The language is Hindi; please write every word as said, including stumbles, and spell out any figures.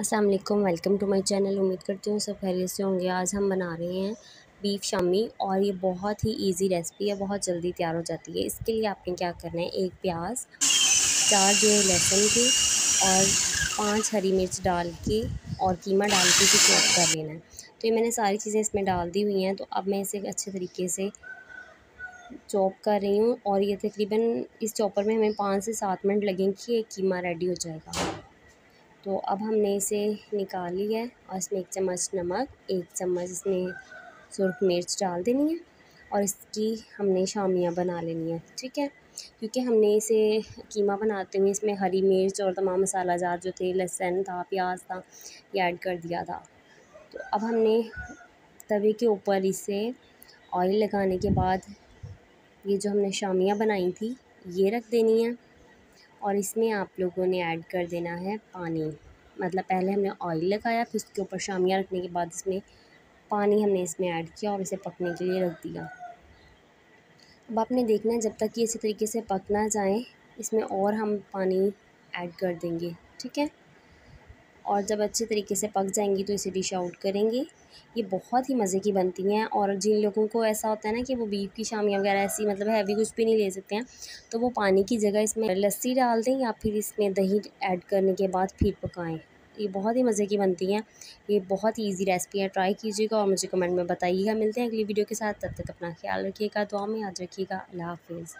अस्सलाम वालेकुम, वेलकम टू माय चैनल। उम्मीद करती हूँ सब खैरियत से होंगे। आज हम बना रहे हैं बीफ शामी और ये बहुत ही इजी रेसिपी है, बहुत जल्दी तैयार हो जाती है। इसके लिए आपने क्या करना है, एक प्याज, चार जो है लहसुन की और पांच हरी मिर्च डाल के और कीमा डाल के इसे चॉप कर लेना है। तो ये मैंने सारी चीज़ें इसमें डाल दी हुई हैं। तो अब मैं इसे अच्छे तरीके से चॉप कर रही हूँ और ये तकरीबन इस चॉपर में हमें पाँच से सात मिनट लगेंगे कि ये कीमा रेडी हो जाएगा। तो अब हमने इसे निकाल लिया है और इसमें एक चम्मच नमक, एक चम्मच इसमें सुर्ख मिर्च डाल देनी है और इसकी हमने शामियाँ बना लेनी है, ठीक है। क्योंकि हमने इसे कीमा बनाते हुए इसमें हरी मिर्च और तमाम मसाला जार जो थे, लहसुन था, प्याज था, ये ऐड कर दिया था। तो अब हमने तवे के ऊपर इसे ऑयल लगाने के बाद ये जो हमने शामियाँ बनाई थी ये रख देनी है और इसमें आप लोगों ने ऐड कर देना है पानी। मतलब पहले हमने ऑयल लगाया, फिर उसके ऊपर शामियाँ रखने के बाद इसमें पानी हमने इसमें ऐड किया और इसे पकने के लिए रख दिया। अब आपने देखना है जब तक ये इसी तरीके से पक ना जाए, इसमें और हम पानी ऐड कर देंगे, ठीक है। और जब अच्छे तरीके से पक जाएंगी तो इसे डिश आउट करेंगे। ये बहुत ही मज़े की बनती हैं और जिन लोगों को ऐसा होता है ना कि वो बीफ की शामियाँ वगैरह ऐसी मतलब हैवी कुछ भी नहीं ले सकते हैं, तो वो पानी की जगह इसमें लस्सी डाल दें या फिर इसमें दही ऐड करने के बाद फिर पकाएं। ये बहुत ही मज़े की बनती हैं। ये बहुत ही ईजी रेसिपी है, ट्राई कीजिएगा और मुझे कमेंट में बताइएगा। मिलते हैं अगली वीडियो के साथ, तब तक अपना ख्याल रखिएगा, दुआ में याद रखिएगा। अल्लाह हाफिज़।